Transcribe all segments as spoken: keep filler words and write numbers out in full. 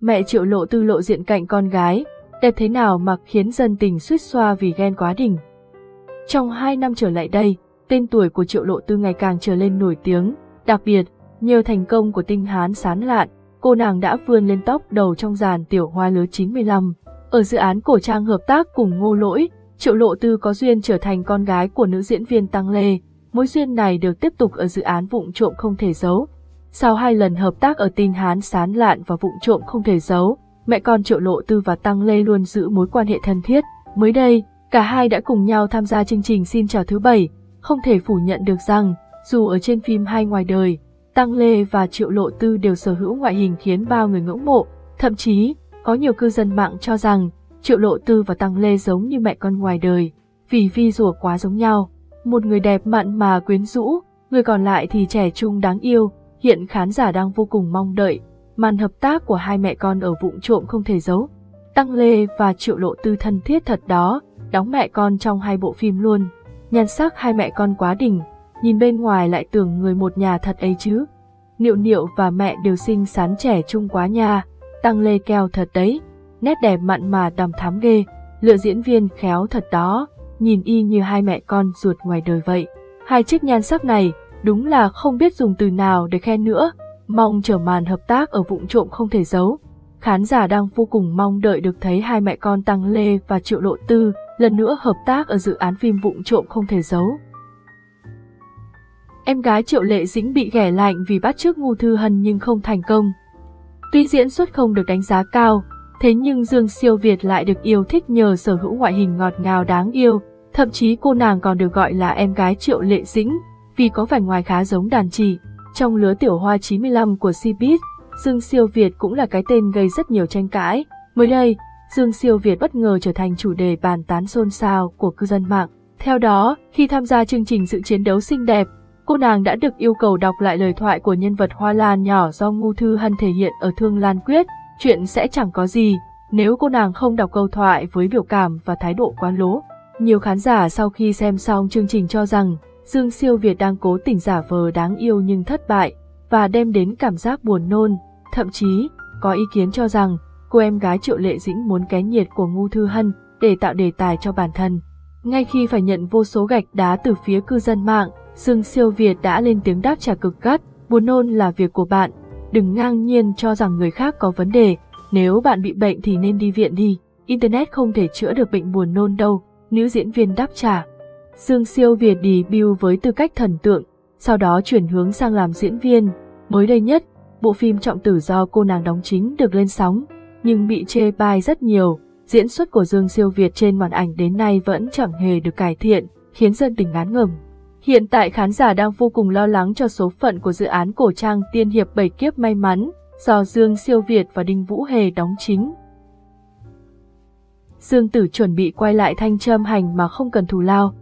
mẹ Triệu Lộ Tư lộ diện cạnh con gái, đẹp thế nào mà khiến dân tình suýt xoa vì ghen quá đỉnh. Trong hai năm trở lại đây, tên tuổi của Triệu Lộ Tư ngày càng trở lên nổi tiếng, đặc biệt, nhờ thành công của Tinh Hán Xán Lạn, cô nàng đã vươn lên top đầu trong dàn tiểu hoa lứa chín mươi lăm. Ở dự án cổ trang hợp tác cùng Ngô Lỗi, Triệu Lộ Tư có duyên trở thành con gái của nữ diễn viên Tăng Lê, mối duyên này được tiếp tục ở dự án Vụng Trộm Không Thể Giấu. Sau hai lần hợp tác ở Tinh Hán Xán Lạn và Vụng Trộm Không Thể Giấu, mẹ con Triệu Lộ Tư và Tăng Lê luôn giữ mối quan hệ thân thiết. Mới đây, cả hai đã cùng nhau tham gia chương trình Xin Chào Thứ Bảy. Không thể phủ nhận được rằng, dù ở trên phim hay ngoài đời, Tăng Lê và Triệu Lộ Tư đều sở hữu ngoại hình khiến bao người ngưỡng mộ. Thậm chí, có nhiều cư dân mạng cho rằng Triệu Lộ Tư và Tăng Lê giống như mẹ con ngoài đời, vì vi rủa quá giống nhau. Một người đẹp mặn mà quyến rũ, người còn lại thì trẻ trung đáng yêu. Hiện khán giả đang vô cùng mong đợi màn hợp tác của hai mẹ con ở Vụng Trộm Không Thể Giấu. Tăng Lê và Triệu Lộ Tư thân thiết thật đó, đóng mẹ con trong hai bộ phim luôn. Nhan sắc hai mẹ con quá đỉnh, nhìn bên ngoài lại tưởng người một nhà thật ấy chứ. Niệu Niệu và mẹ đều xinh xắn trẻ trung quá nha, Tăng Lê keo thật đấy, nét đẹp mặn mà đằm thắm ghê, lựa diễn viên khéo thật đó, nhìn y như hai mẹ con ruột ngoài đời vậy. Hai chiếc nhan sắc này đúng là không biết dùng từ nào để khen nữa, mong chờ màn hợp tác ở Vụng Trộm Không Thể Giấu. Khán giả đang vô cùng mong đợi được thấy hai mẹ con Tăng Lê và Triệu Lộ Tư lần nữa hợp tác ở dự án phim Vụng Trộm Không Thể Giấu. Em gái Triệu Lệ Dĩnh bị ghẻ lạnh vì bắt chước Ngu Thư Hân nhưng không thành công. Tuy diễn xuất không được đánh giá cao, thế nhưng Dương Siêu Việt lại được yêu thích nhờ sở hữu ngoại hình ngọt ngào đáng yêu, thậm chí cô nàng còn được gọi là em gái Triệu Lệ Dĩnh vì có vẻ ngoài khá giống đàn chị. Trong lứa tiểu hoa chín mươi lăm của Cbiz, Dương Siêu Việt cũng là cái tên gây rất nhiều tranh cãi. Mới đây, Dương Siêu Việt bất ngờ trở thành chủ đề bàn tán xôn xao của cư dân mạng. Theo đó, khi tham gia chương trình Sự Chiến Đấu Xinh Đẹp, cô nàng đã được yêu cầu đọc lại lời thoại của nhân vật Hoa Lan nhỏ do Ngu Thư Hân thể hiện ở Thương Lan Quyết. Chuyện sẽ chẳng có gì nếu cô nàng không đọc câu thoại với biểu cảm và thái độ quá lố. Nhiều khán giả sau khi xem xong chương trình cho rằng Dương Siêu Việt đang cố tình giả vờ đáng yêu nhưng thất bại và đem đến cảm giác buồn nôn. Thậm chí, có ý kiến cho rằng cô em gái Triệu Lệ Dĩnh muốn cái nhiệt của Ngu Thư Hân để tạo đề tài cho bản thân. Ngay khi phải nhận vô số gạch đá từ phía cư dân mạng, Dương Siêu Việt đã lên tiếng đáp trả cực gắt, buồn nôn là việc của bạn, đừng ngang nhiên cho rằng người khác có vấn đề, nếu bạn bị bệnh thì nên đi viện đi, Internet không thể chữa được bệnh buồn nôn đâu, nữ diễn viên đáp trả. Dương Siêu Việt debut với tư cách thần tượng, sau đó chuyển hướng sang làm diễn viên. Mới đây nhất, bộ phim Trọng Tử do cô nàng đóng chính được lên sóng, nhưng bị chê bai rất nhiều, diễn xuất của Dương Siêu Việt trên màn ảnh đến nay vẫn chẳng hề được cải thiện, khiến dân tình ngán ngẩm. Hiện tại khán giả đang vô cùng lo lắng cho số phận của dự án cổ trang tiên hiệp Bảy Kiếp May Mắn do Dương Siêu Việt và Đinh Vũ Hề đóng chính. Dương Tử chuẩn bị quay lại Thanh Trâm Hành mà không cần thù lao.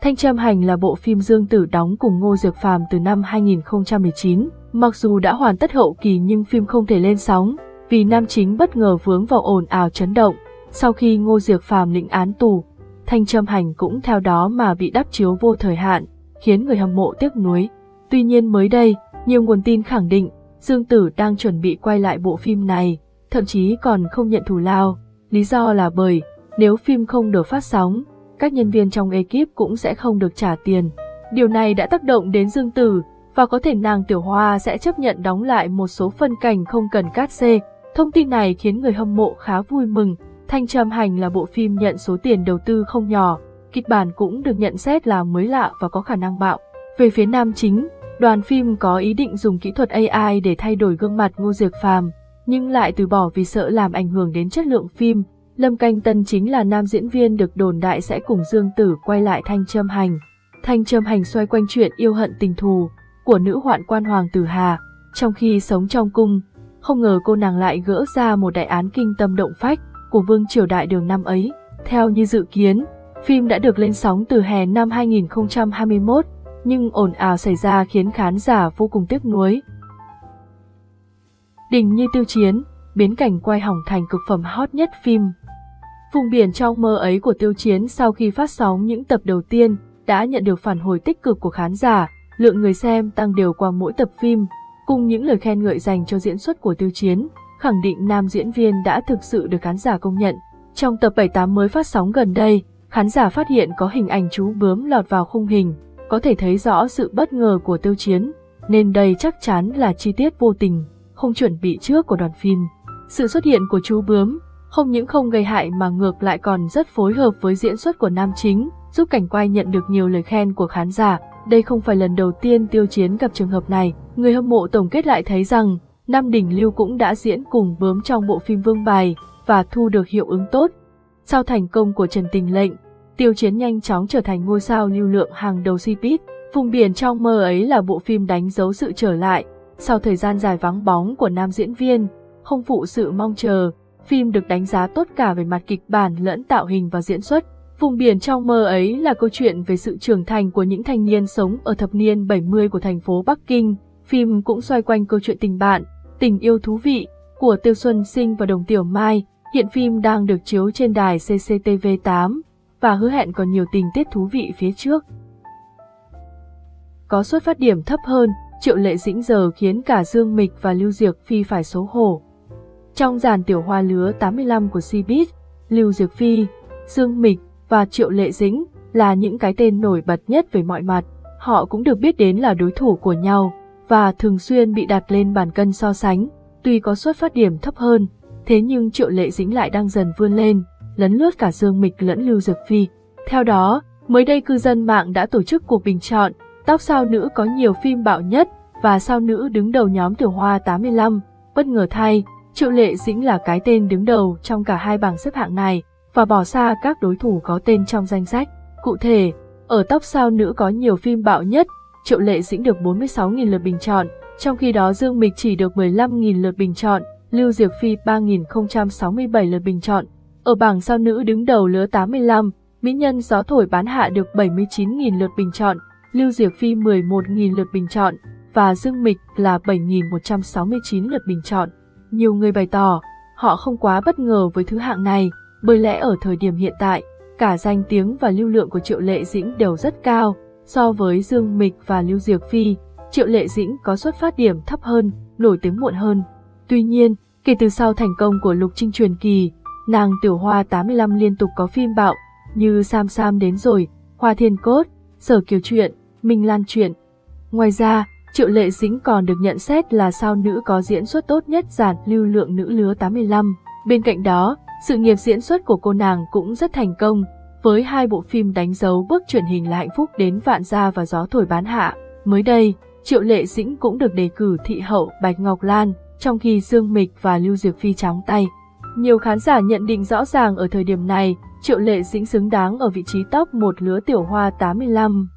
Thanh Trâm Hành là bộ phim Dương Tử đóng cùng Ngô Diệc Phàm từ năm hai nghìn không trăm mười chín. Mặc dù đã hoàn tất hậu kỳ nhưng phim không thể lên sóng vì nam chính bất ngờ vướng vào ồn ào chấn động. Sau khi Ngô Diệc Phàm lĩnh án tù, Thanh Trâm Hành cũng theo đó mà bị đắp chiếu vô thời hạn, khiến người hâm mộ tiếc nuối. Tuy nhiên mới đây, nhiều nguồn tin khẳng định Dương Tử đang chuẩn bị quay lại bộ phim này, thậm chí còn không nhận thù lao. Lý do là bởi nếu phim không được phát sóng, các nhân viên trong ekip cũng sẽ không được trả tiền. Điều này đã tác động đến Dương Tử và có thể nàng Tiểu Hoa sẽ chấp nhận đóng lại một số phân cảnh không cần cắt xê. Thông tin này khiến người hâm mộ khá vui mừng. Thanh Trâm Hành là bộ phim nhận số tiền đầu tư không nhỏ, kịch bản cũng được nhận xét là mới lạ và có khả năng bạo. Về phía nam chính, đoàn phim có ý định dùng kỹ thuật a i để thay đổi gương mặt Ngô Diệc Phàm, nhưng lại từ bỏ vì sợ làm ảnh hưởng đến chất lượng phim. Lâm Canh Tân chính là nam diễn viên được đồn đại sẽ cùng Dương Tử quay lại Thanh Trâm Hành. Thanh Trâm Hành xoay quanh chuyện yêu hận tình thù của nữ hoạn quan Hoàng Tử Hà. Trong khi sống trong cung, không ngờ cô nàng lại gỡ ra một đại án kinh tâm động phách của vương triều đại đường năm ấy. Theo như dự kiến, phim đã được lên sóng từ hè năm hai nghìn không trăm hai mươi mốt, nhưng ồn ào xảy ra khiến khán giả vô cùng tiếc nuối. Đình như Tiêu Chiến, biến cảnh quay hỏng thành cực phẩm hot nhất phim. Vùng biển trong mơ ấy của Tiêu Chiến sau khi phát sóng những tập đầu tiên đã nhận được phản hồi tích cực của khán giả, lượng người xem tăng đều qua mỗi tập phim, cùng những lời khen ngợi dành cho diễn xuất của Tiêu Chiến. khẳng định nam diễn viên đã thực sự được khán giả công nhận. Trong tập bảy tám mới phát sóng gần đây, khán giả phát hiện có hình ảnh chú bướm lọt vào khung hình, có thể thấy rõ sự bất ngờ của Tiêu Chiến, nên đây chắc chắn là chi tiết vô tình, không chuẩn bị trước của đoàn phim. Sự xuất hiện của chú bướm không những không gây hại mà ngược lại còn rất phối hợp với diễn xuất của nam chính, giúp cảnh quay nhận được nhiều lời khen của khán giả. Đây không phải lần đầu tiên Tiêu Chiến gặp trường hợp này. Người hâm mộ tổng kết lại thấy rằng Nam Đỉnh Lưu cũng đã diễn cùng bướm trong bộ phim Vương Bài và thu được hiệu ứng tốt. Sau thành công của Trần Tình Lệnh, Tiêu Chiến nhanh chóng trở thành ngôi sao lưu lượng hàng đầu Cbiz. Vùng biển trong mơ ấy là bộ phim đánh dấu sự trở lại sau thời gian dài vắng bóng của nam diễn viên. Không phụ sự mong chờ, phim được đánh giá tốt cả về mặt kịch bản lẫn tạo hình và diễn xuất. Vùng biển trong mơ ấy là câu chuyện về sự trưởng thành của những thanh niên sống ở thập niên bảy mươi của thành phố Bắc Kinh. Phim cũng xoay quanh câu chuyện tình bạn, tình yêu thú vị của Tiêu Xuân Sinh và Đồng Tiểu Mai. Hiện phim đang được chiếu trên đài C C T V tám và hứa hẹn còn nhiều tình tiết thú vị phía trước. Có xuất phát điểm thấp hơn, Triệu Lệ Dĩnh giờ khiến cả Dương Mịch và Lưu Diệc Phi phải xấu hổ. Trong dàn tiểu hoa lứa tám mươi lăm của Cbiz, Lưu Diệc Phi, Dương Mịch và Triệu Lệ Dĩnh là những cái tên nổi bật nhất về mọi mặt. Họ cũng được biết đến là đối thủ của nhau và thường xuyên bị đặt lên bàn cân so sánh. Tuy có xuất phát điểm thấp hơn, thế nhưng Triệu Lệ Dĩnh lại đang dần vươn lên, lấn lướt cả Dương Mịch lẫn Lưu Diệc Phi. Theo đó, mới đây cư dân mạng đã tổ chức cuộc bình chọn Top sao nữ có nhiều phim bạo nhất và sao nữ đứng đầu nhóm tiểu hoa tám mươi lăm. Bất ngờ thay, Triệu Lệ Dĩnh là cái tên đứng đầu trong cả hai bảng xếp hạng này và bỏ xa các đối thủ có tên trong danh sách. Cụ thể, ở Top sao nữ có nhiều phim bạo nhất, Triệu Lệ Dĩnh được bốn mươi sáu nghìn lượt bình chọn, trong khi đó Dương Mịch chỉ được mười lăm nghìn lượt bình chọn, Lưu Diệc Phi ba nghìn không trăm sáu mươi bảy lượt bình chọn. Ở bảng sao nữ đứng đầu lứa tám mươi lăm, Mỹ Nhân Gió Thổi Bán Hạ được bảy mươi chín nghìn lượt bình chọn, Lưu Diệc Phi mười một nghìn lượt bình chọn và Dương Mịch là bảy nghìn một trăm sáu mươi chín lượt bình chọn. Nhiều người bày tỏ họ không quá bất ngờ với thứ hạng này, bởi lẽ ở thời điểm hiện tại, cả danh tiếng và lưu lượng của Triệu Lệ Dĩnh đều rất cao. So với Dương Mịch và Lưu Diệc Phi, Triệu Lệ Dĩnh có xuất phát điểm thấp hơn, nổi tiếng muộn hơn. Tuy nhiên, kể từ sau thành công của Lục Trinh Truyền Kỳ, nàng tiểu hoa tám mươi lăm liên tục có phim bạo như Sam Sam Đến Rồi, Hoa Thiên Cốt, Sở Kiều Chuyện, Minh Lan Chuyện. Ngoài ra, Triệu Lệ Dĩnh còn được nhận xét là sao nữ có diễn xuất tốt nhất dàn lưu lượng nữ lứa tám mươi lăm. Bên cạnh đó, sự nghiệp diễn xuất của cô nàng cũng rất thành công, với hai bộ phim đánh dấu bước chuyển hình là Hạnh Phúc Đến Vạn Gia và Gió Thổi Bán Hạ. Mới đây, Triệu Lệ Dĩnh cũng được đề cử thị hậu Bạch Ngọc Lan, trong khi Dương Mịch và Lưu Diệc Phi trắng tay. Nhiều khán giả nhận định rõ ràng ở thời điểm này, Triệu Lệ Dĩnh xứng đáng ở vị trí top một lứa tiểu hoa tám mươi lăm.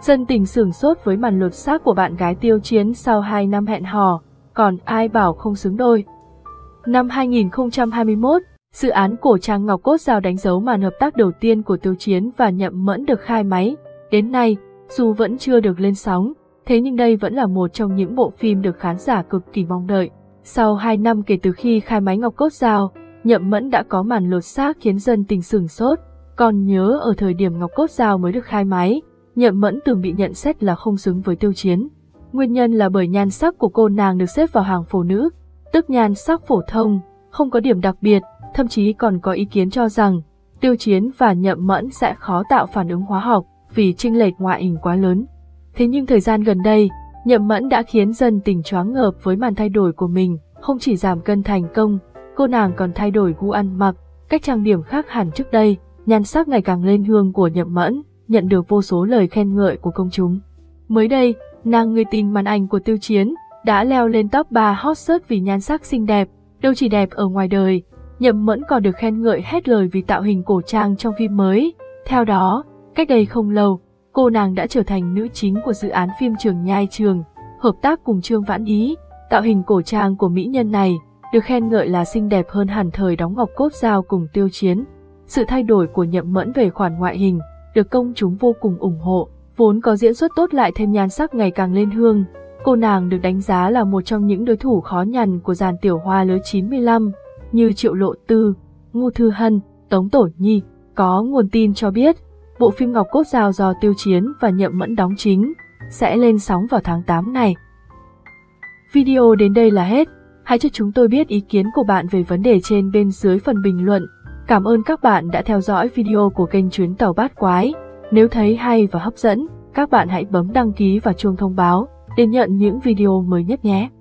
Dân tình sửng sốt với màn lột xác của bạn gái Tiêu Chiến sau hai năm hẹn hò, còn ai bảo không xứng đôi. Năm hai nghìn không trăm hai mươi mốt, dự án cổ trang Ngọc Cốt Dao đánh dấu màn hợp tác đầu tiên của Tiêu Chiến và Nhậm Mẫn được khai máy. Đến nay, dù vẫn chưa được lên sóng, thế nhưng đây vẫn là một trong những bộ phim được khán giả cực kỳ mong đợi. Sau hai năm kể từ khi khai máy Ngọc Cốt Dao, Nhậm Mẫn đã có màn lột xác khiến dân tình sửng sốt. Còn nhớ ở thời điểm Ngọc Cốt Dao mới được khai máy, Nhậm Mẫn từng bị nhận xét là không xứng với Tiêu Chiến. Nguyên nhân là bởi nhan sắc của cô nàng được xếp vào hàng phụ nữ, tức nhan sắc phổ thông, không có điểm đặc biệt. Thậm chí còn có ý kiến cho rằng Tiêu Chiến và Nhậm Mẫn sẽ khó tạo phản ứng hóa học vì chênh lệch ngoại hình quá lớn. Thế nhưng thời gian gần đây, Nhậm Mẫn đã khiến dân tình choáng ngợp với màn thay đổi của mình. Không chỉ giảm cân thành công, cô nàng còn thay đổi gu ăn mặc, cách trang điểm khác hẳn trước đây. Nhan sắc ngày càng lên hương của Nhậm Mẫn nhận được vô số lời khen ngợi của công chúng. Mới đây, nàng người tình màn ảnh của Tiêu Chiến đã leo lên top ba hot search vì nhan sắc xinh đẹp. Đâu chỉ đẹp ở ngoài đời, Nhậm Mẫn còn được khen ngợi hết lời vì tạo hình cổ trang trong phim mới. Theo đó, cách đây không lâu, cô nàng đã trở thành nữ chính của dự án phim Trường Nhai Trường, hợp tác cùng Trương Vãn Ý. Tạo hình cổ trang của mỹ nhân này được khen ngợi là xinh đẹp hơn hẳn thời đóng Ngọc Cốt Dao cùng Tiêu Chiến. Sự thay đổi của Nhậm Mẫn về khoản ngoại hình được công chúng vô cùng ủng hộ. Vốn có diễn xuất tốt lại thêm nhan sắc ngày càng lên hương, cô nàng được đánh giá là một trong những đối thủ khó nhằn của dàn tiểu hoa lứa chín mươi lăm. Như Triệu Lộ Tư, Ngô Thư Hân, Tống Tổ Nhi. Có nguồn tin cho biết, bộ phim Ngọc Cốt Dao do Tiêu Chiến và Nhậm Mẫn đóng chính sẽ lên sóng vào tháng tám này. Video đến đây là hết. Hãy cho chúng tôi biết ý kiến của bạn về vấn đề trên bên dưới phần bình luận. Cảm ơn các bạn đã theo dõi video của kênh Chuyến Tàu Bát Quái. Nếu thấy hay và hấp dẫn, các bạn hãy bấm đăng ký và chuông thông báo để nhận những video mới nhất nhé.